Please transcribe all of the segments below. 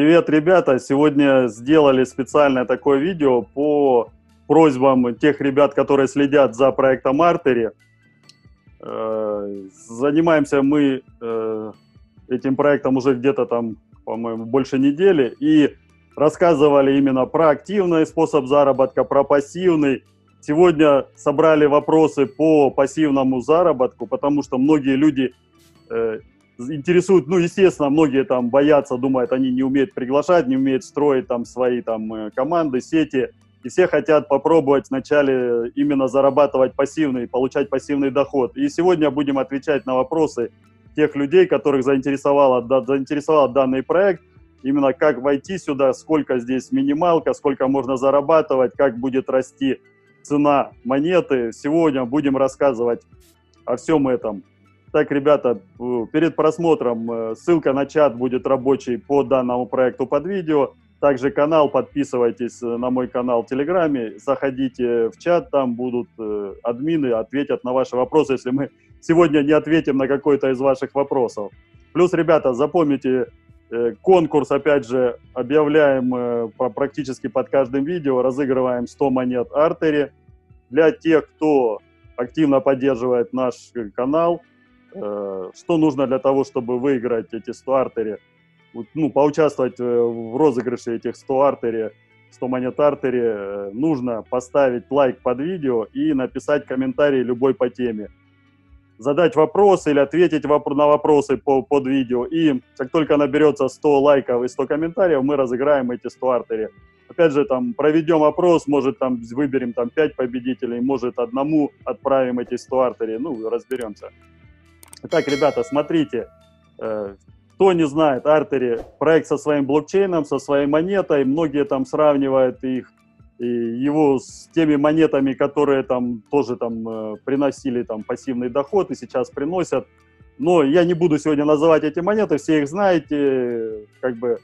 Привет, ребята! Сегодня сделали специальное такое видео по просьбам тех ребят, которые следят за проектом Artery. Занимаемся мы этим проектом уже где-то там, по-моему, больше недели. И рассказывали именно про активный способ заработка, про пассивный. Сегодня собрали вопросы по пассивному заработку, потому что многие люди интересуют, ну, естественно, многие там боятся, думают, они не умеют приглашать, не умеют строить там свои там команды, сети. И все хотят попробовать вначале именно зарабатывать пассивный, получать пассивный доход. И сегодня будем отвечать на вопросы тех людей, которых заинтересовал данный проект. Именно как войти сюда, сколько здесь минималка, сколько можно зарабатывать, как будет расти цена монеты. Сегодня будем рассказывать о всем этом. Так, ребята, перед просмотром ссылка на чат будет рабочий по данному проекту под видео. Также канал, подписывайтесь на мой канал в Телеграме, заходите в чат, там будут админы, ответят на ваши вопросы, если мы сегодня не ответим на какой-то из ваших вопросов. Плюс, ребята, запомните, конкурс, опять же, объявляем практически под каждым видео, разыгрываем 100 монет Artery. Для тех, кто активно поддерживает наш канал, что нужно для того, чтобы выиграть эти 100 Artery? Ну, поучаствовать в розыгрыше этих 100 монет Artery, нужно поставить лайк под видео и написать комментарий любой по теме. Задать вопрос или ответить на вопросы под видео. И как только наберется 100 лайков и 100 комментариев, мы разыграем эти 100 Artery. Опять же, там проведем опрос, может, там выберем там 5 победителей, может, одному отправим эти 100 Artery. Ну, разберемся. Итак, ребята, смотрите. Кто не знает, Artery проект со своим блокчейном, со своей монетой. Многие там сравнивают его с теми монетами, которые там тоже там приносили там пассивный доход и сейчас приносят. Но я не буду сегодня называть эти монеты, все их знаете. Как бы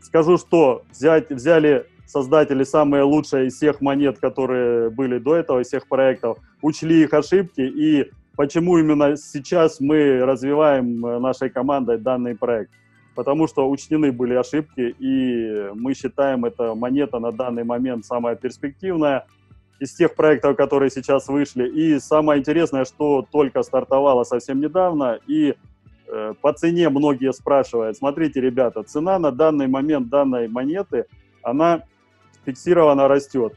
скажу, что взяли создатели самые лучшие из всех монет, которые были до этого, из всех проектов, учли их ошибки и почему именно сейчас мы развиваем нашей командой данный проект? Потому что учтены были ошибки, и мы считаем, эта монета на данный момент самая перспективная из тех проектов, которые сейчас вышли. И самое интересное, что только стартовала совсем недавно, и по цене многие спрашивают. Смотрите, ребята, цена на данный момент данной монеты, она фиксированно растет.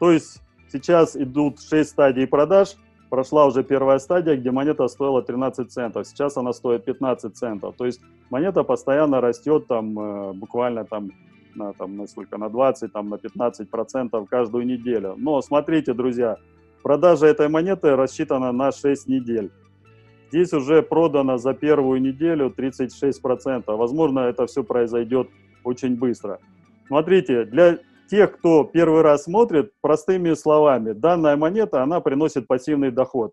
То есть сейчас идут 6 стадий продаж. Прошла уже первая стадия, где монета стоила 13 центов, сейчас она стоит 15 центов. То есть монета постоянно растет там, буквально на 20, там, на 15% каждую неделю. Но смотрите, друзья, продажа этой монеты рассчитана на 6 недель. Здесь уже продано за первую неделю 36%. Возможно, это все произойдет очень быстро. Смотрите, для тех, кто первый раз смотрит, простыми словами, данная монета, она приносит пассивный доход.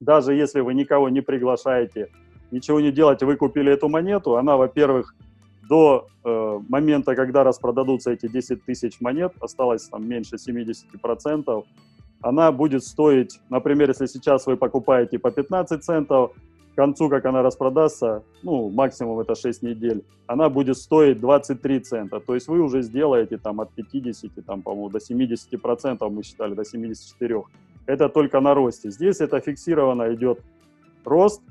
Даже если вы никого не приглашаете, ничего не делаете, вы купили эту монету, она, во-первых, до момента, когда распродадутся эти 10 тысяч монет, осталось там меньше 70%, она будет стоить, например, если сейчас вы покупаете по 15 центов, к концу, как она распродастся, ну, максимум это 6 недель, она будет стоить 23 цента. То есть вы уже сделаете там от 50, там, по-моему, до 70%, мы считали, до 74. Это только на росте. Здесь это фиксированно идет рост.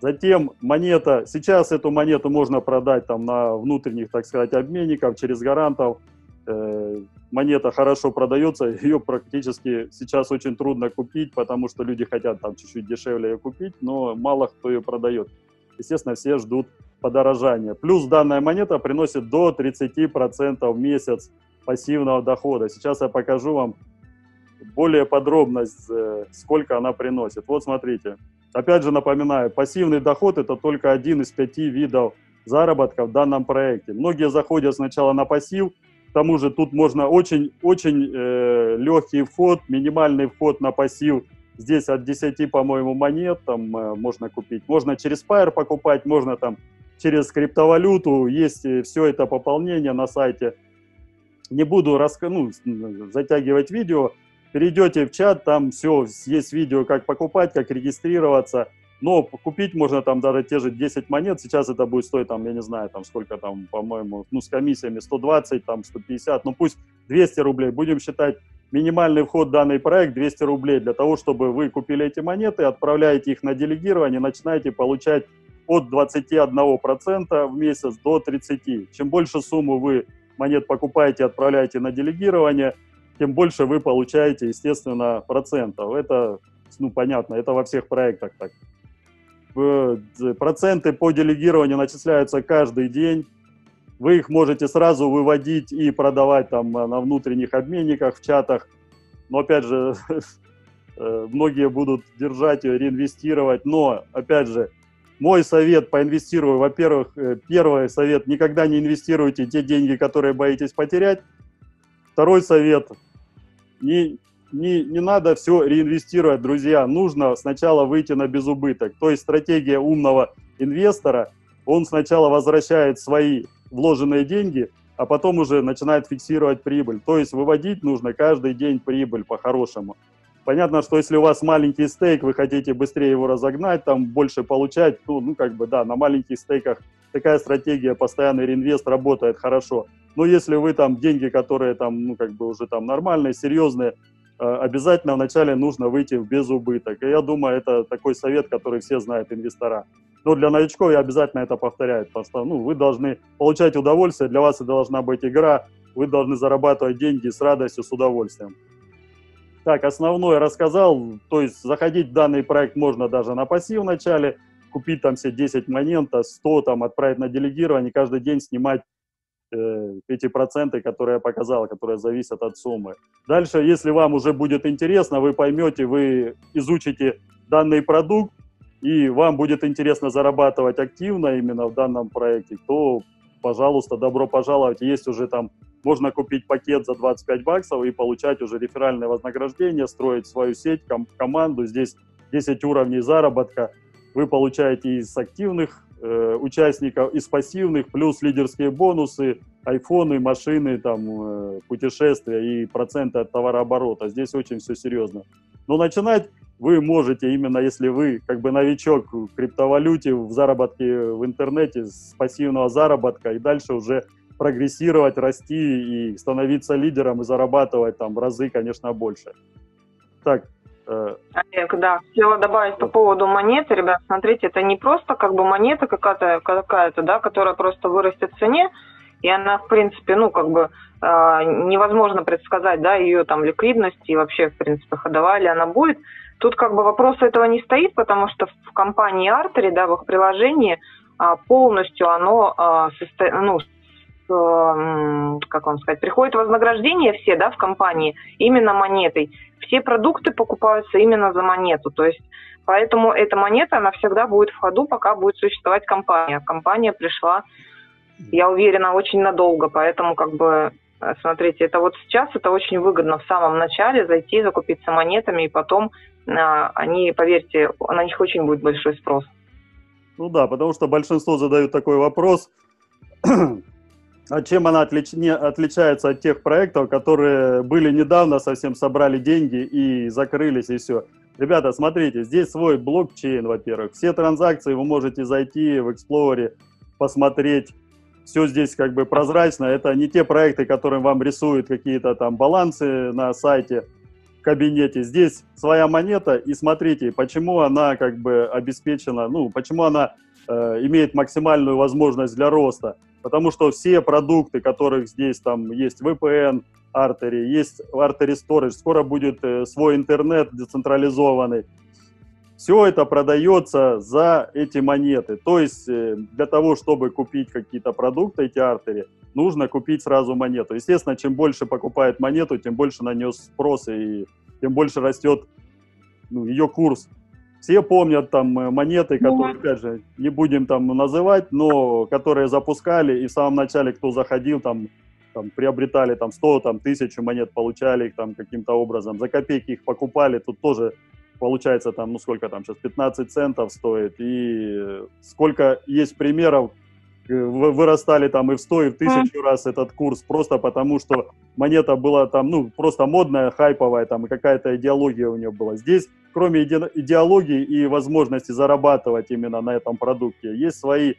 Затем монета, сейчас эту монету можно продать там на внутренних, так сказать, обменников, через гарантов. Монета хорошо продается, ее практически сейчас очень трудно купить, потому что люди хотят там чуть-чуть дешевле ее купить, но мало кто ее продает. Естественно, все ждут подорожания. Плюс данная монета приносит до 30% в месяц пассивного дохода. Сейчас я покажу вам более подробно, сколько она приносит. Вот смотрите. Опять же напоминаю, пассивный доход – это только один из 5 видов заработка в данном проекте. Многие заходят сначала на пассив. К тому же тут можно очень-очень легкий вход, минимальный вход на пассив. Здесь от 10, по-моему, монет там можно купить. Можно через Pair покупать, можно там через криптовалюту. Есть все это пополнение на сайте. Не буду затягивать видео. Перейдете в чат, там все, есть видео, как покупать, как регистрироваться. Но купить можно там даже те же 10 монет, сейчас это будет стоить, там, я не знаю, там сколько там, по-моему, ну, с комиссиями 120, там, 150, ну, пусть 200 рублей. Будем считать минимальный вход в данный проект 200 рублей для того, чтобы вы купили эти монеты, отправляете их на делегирование, начинаете получать от 21% в месяц до 30%. Чем больше сумму вы монет покупаете, отправляете на делегирование, тем больше вы получаете, естественно, процентов. Это, ну, понятно, это во всех проектах так. Проценты по делегированию начисляются каждый день. Вы их можете сразу выводить и продавать там на внутренних обменниках, в чатах. Но, опять же, многие будут держать ее, реинвестировать. Но, опять же, мой совет по инвестированию, во-первых, первый совет – никогда не инвестируйте те деньги, которые боитесь потерять. Второй совет – не надо все реинвестировать, друзья. Нужно сначала выйти на безубыток. То есть стратегия умного инвестора, он сначала возвращает свои вложенные деньги, а потом уже начинает фиксировать прибыль. То есть выводить нужно каждый день прибыль по-хорошему. Понятно, что если у вас маленький стейк, вы хотите быстрее его разогнать, там больше получать, ну как бы да, на маленьких стейках такая стратегия постоянный реинвест работает хорошо. Но если вы там деньги, которые там, ну как бы уже там нормальные, серьезные, обязательно вначале нужно выйти в безубыток. И я думаю, это такой совет, который все знают инвестора. Но для новичков я обязательно это повторяю, потому что ну, вы должны получать удовольствие, для вас это должна быть игра, вы должны зарабатывать деньги с радостью, с удовольствием. Так, основное рассказал, то есть заходить в данный проект можно даже на пассив вначале, купить там все 10 монет, 100 там отправить на делегирование, каждый день снимать эти проценты, которые я показал, которые зависят от суммы. Дальше, если вам уже будет интересно, вы поймете, вы изучите данный продукт, и вам будет интересно зарабатывать активно именно в данном проекте, то, пожалуйста, добро пожаловать. Есть уже там, можно купить пакет за 25 баксов и получать уже реферальное вознаграждение, строить свою сеть, команду. Здесь 10 уровней заработка. Вы получаете из активных участников, из пассивных, плюс лидерские бонусы, айфоны, машины, там, путешествия и проценты от товарооборота. Здесь очень все серьезно. Но начинать вы можете именно, если вы как бы новичок в криптовалюте, в заработке в интернете, с пассивного заработка, и дальше уже прогрессировать, расти и становиться лидером, и зарабатывать там в разы, конечно, больше. Так. Олег, да, хотела добавить по поводу монеты, ребят, смотрите, это не просто как бы монета какая-то, да, которая просто вырастет в цене, и она, в принципе, ну, как бы невозможно предсказать, да, ее там ликвидность и вообще, в принципе, ходовая ли она будет. Тут как бы вопрос этого не стоит, потому что в компании Artery, да, в их приложении полностью оно как вам сказать, приходит вознаграждение все, да, в компании именно монетой. Все продукты покупаются именно за монету, то есть поэтому эта монета, она всегда будет в ходу, пока будет существовать компания. Компания пришла, я уверена, очень надолго, поэтому как бы, смотрите, это вот сейчас это очень выгодно в самом начале зайти, закупиться монетами, и потом они, поверьте, на них очень будет большой спрос. Ну да, потому что большинство задают такой вопрос, а чем она отличается от тех проектов, которые были недавно, совсем собрали деньги и закрылись, и все. Ребята, смотрите, здесь свой блокчейн, во-первых. Все транзакции вы можете зайти в Explorer, посмотреть. Все здесь как бы прозрачно. Это не те проекты, которым вам рисуют какие-то там балансы на сайте, в кабинете. Здесь своя монета, и смотрите, почему она как бы обеспечена, ну, почему она имеет максимальную возможность для роста. Потому что все продукты, которых здесь там есть VPN, Artery, есть Artery Storage, скоро будет свой интернет децентрализованный. Все это продается за эти монеты. То есть для того, чтобы купить какие-то продукты, эти Artery, нужно купить сразу монету. Естественно, чем больше покупает монету, тем больше на нее спрос и тем больше растет, ну, ее курс. Все помнят там монеты, которые, опять же, не будем там называть, но которые запускали, и в самом начале, кто заходил, там приобретали там 100, там 1000 монет, получали их там каким-то образом, за копейки их покупали, тут тоже получается там, ну сколько там сейчас, 15 центов стоит, и сколько есть примеров вырастали там и в 100, и в 1000 раз этот курс, просто потому что монета была там, ну, просто модная, хайповая, там, и какая-то идеология у нее была. Здесь, кроме идеологии и возможности зарабатывать именно на этом продукте, есть свои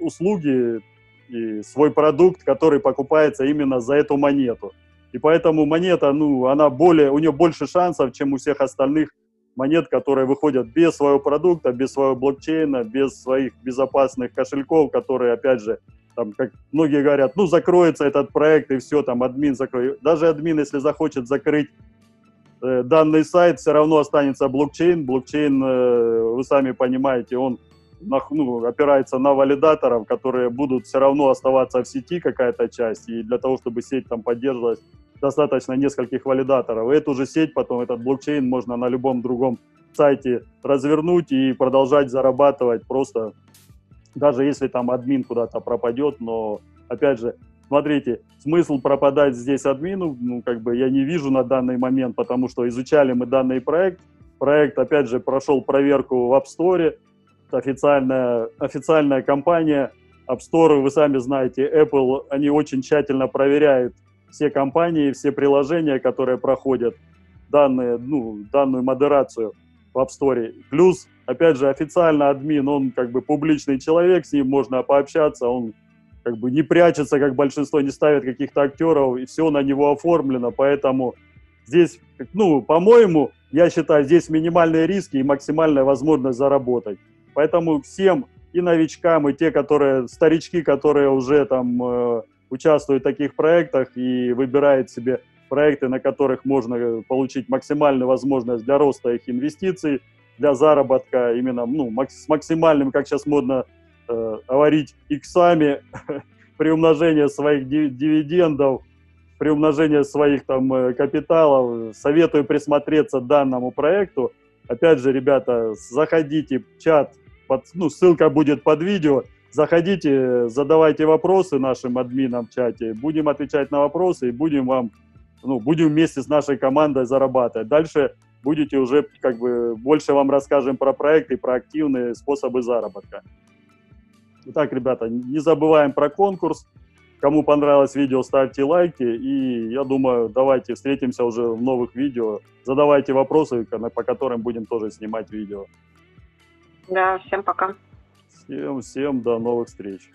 услуги и свой продукт, который покупается именно за эту монету. И поэтому монета, ну, она более, у нее больше шансов, чем у всех остальных монет, которые выходят без своего продукта, без своего блокчейна, без своих безопасных кошельков, которые, опять же, там, как многие говорят, ну, закроется этот проект и все, там, админ закроет. Даже админ, если захочет закрыть данный сайт, все равно останется блокчейн. Блокчейн, вы сами понимаете, он опирается на валидаторов, которые будут все равно оставаться в сети какая-то часть, и для того, чтобы сеть там поддерживалась, достаточно нескольких валидаторов. И эту же сеть потом, этот блокчейн можно на любом другом сайте развернуть и продолжать зарабатывать просто, даже если там админ куда-то пропадет, но, опять же, смотрите, смысл пропадать здесь админу, ну, как бы я не вижу на данный момент, потому что изучали мы данный проект. Проект, опять же, прошел проверку в App Store, официальная компания. App Store, вы сами знаете, Apple, они очень тщательно проверяют все компании, все приложения, которые проходят данную модерацию в App Store. Плюс, опять же, официально админ, он как бы публичный человек, с ним можно пообщаться, он как бы не прячется, как большинство, не ставит каких-то актеров, и все на него оформлено, поэтому здесь, ну, по-моему, я считаю, здесь минимальные риски и максимальная возможность заработать. Поэтому всем, и новичкам, и те, которые, старички, которые уже там участвуют в таких проектах и выбирают себе проекты, на которых можно получить максимальную возможность для роста их инвестиций, для заработка именно, ну, с максимальным, как сейчас модно говорить, иксами, приумножение своих дивидендов, приумножение своих там капиталов. Советую присмотреться к данному проекту. Опять же, ребята, заходите в чат, ссылка будет под видео. Заходите, задавайте вопросы нашим админам в чате, будем отвечать на вопросы и будем вместе с нашей командой зарабатывать. Дальше будете уже, как бы, больше вам расскажем про проект и про активные способы заработка. Итак, ребята, не забываем про конкурс. Кому понравилось видео, ставьте лайки. И я думаю, давайте встретимся уже в новых видео. Задавайте вопросы, по которым будем тоже снимать видео. Да, всем пока. Всем до новых встреч.